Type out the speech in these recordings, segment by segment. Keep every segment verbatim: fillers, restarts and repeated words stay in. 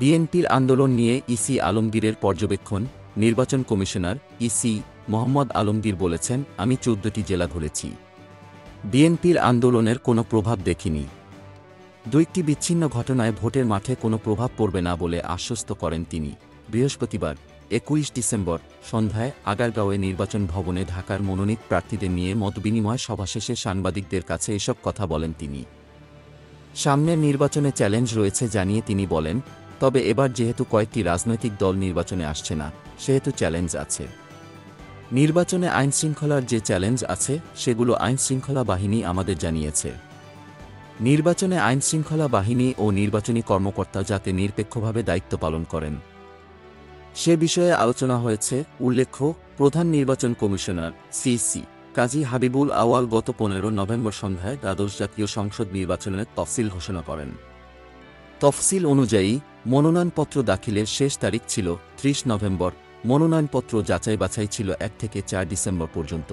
বিএনপির আন্দোলন নিয়ে ইসি আলমগীরের পর্যবেক্ষণ। নির্বাচন কমিশনার ইসি মোহাম্মদ আলমগীর বলেছেন, আমি চোদ্দটি জেলা ঘুরেছি, বিএনপির আন্দোলনের কোনো প্রভাব দেখিনি। দুইটি বিচ্ছিন্ন ঘটনায় ভোটের মাঠে কোনো প্রভাব পড়বে না বলে আশ্বস্ত করেন তিনি। বৃহস্পতিবার একুশ ডিসেম্বর সন্ধ্যায় আগারগাঁওয়ে নির্বাচন ভবনে ঢাকার মনোনীত প্রার্থীদের নিয়ে মতবিনিময় সভা শেষে সাংবাদিকদের কাছে এসব কথা বলেন তিনি। সামনের নির্বাচনে চ্যালেঞ্জ রয়েছে জানিয়ে তিনি বলেন, তবে এবার যেহেতু কয়েকটি রাজনৈতিক দল নির্বাচনে আসছে না, সেহেতু চ্যালেঞ্জ আছে। নির্বাচনে আইনশৃঙ্খলার যে চ্যালেঞ্জ আছে, সেগুলো আইনশৃঙ্খলা বাহিনী আমাদের জানিয়েছে। নির্বাচনে আইনশৃঙ্খলা বাহিনী ও নির্বাচনী কর্মকর্তা যাতে নিরপেক্ষভাবে দায়িত্ব পালন করেন, সে বিষয়ে আলোচনা হয়েছে। উল্লেখ্য, প্রধান নির্বাচন কমিশনার সিসি কাজী হাবিবুল আওয়াল গত পনেরো নভেম্বর সন্ধ্যায় দ্বাদশ জাতীয় সংসদ নির্বাচনের তফসিল ঘোষণা করেন। তফসিল অনুযায়ী মনোনয়নপত্র দাখিলের শেষ তারিখ ছিল ত্রিশ নভেম্বর, মনোনয়নপত্র যাচাই বাছাই ছিল এক থেকে চার ডিসেম্বর পর্যন্ত।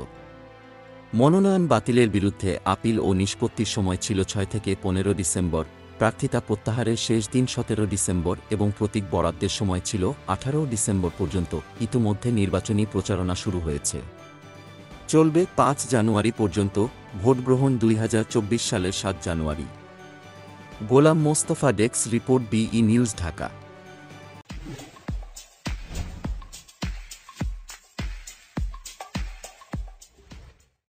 মনোনয়ন বাতিলের বিরুদ্ধে আপিল ও নিষ্পত্তির সময় ছিল ছয় থেকে পনেরো ডিসেম্বর, প্রার্থিতা প্রত্যাহারের শেষ দিন সতেরো ডিসেম্বর এবং প্রতীক বরাদ্দের সময় ছিল আঠারো ডিসেম্বর পর্যন্ত। ইতিমধ্যে নির্বাচনী প্রচারণা শুরু হয়েছে, চলবে পাঁচ জানুয়ারি পর্যন্ত, ভোটগ্রহণ দুই হাজার চব্বিশ সালের সাত January. Golam Mostafa, desk report বিই নিউজ, ঢাকা।